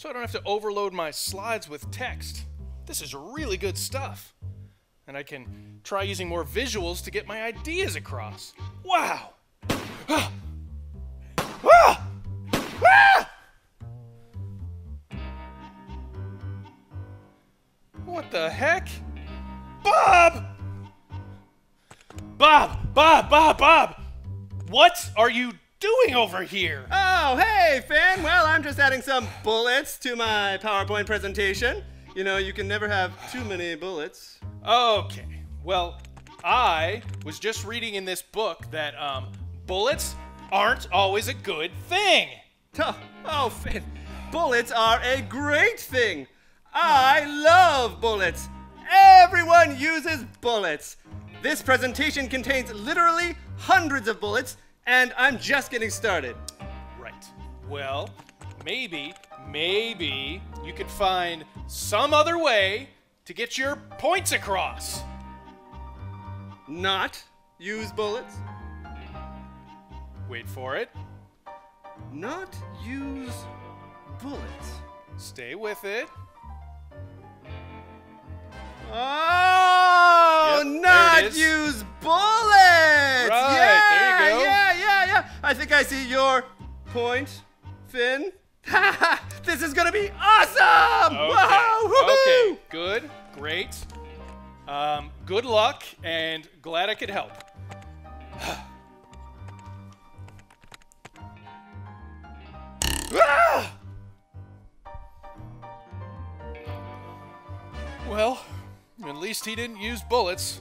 so I don't have to overload my slides with text. This is really good stuff. And I can try using more visuals to get my ideas across. Wow! Ah! Ah! Ah! What the heck? Bob! Bob! Bob! Bob! Bob! What are you doing over here? Oh, hey, Finn! Well, I'm just adding some bullets to my PowerPoint presentation. You know, you can never have too many bullets. Okay, well, I was just reading in this book that bullets aren't always a good thing. Oh, Finn, bullets are a great thing. I love bullets. Everyone uses bullets. This presentation contains literally hundreds of bullets, and I'm just getting started. Right. Well, maybe you could find some other way to get your points across. Not use bullets? Wait for it. Not use bullets. Stay with it. Oh, yep, not use bullets! Right, yeah, there you go. Yeah. I think I see your point, Finn. This is gonna be awesome! Okay. Whoa, woohoo! Okay, good, great. Good luck, and glad I could help. Well, at least he didn't use bullets.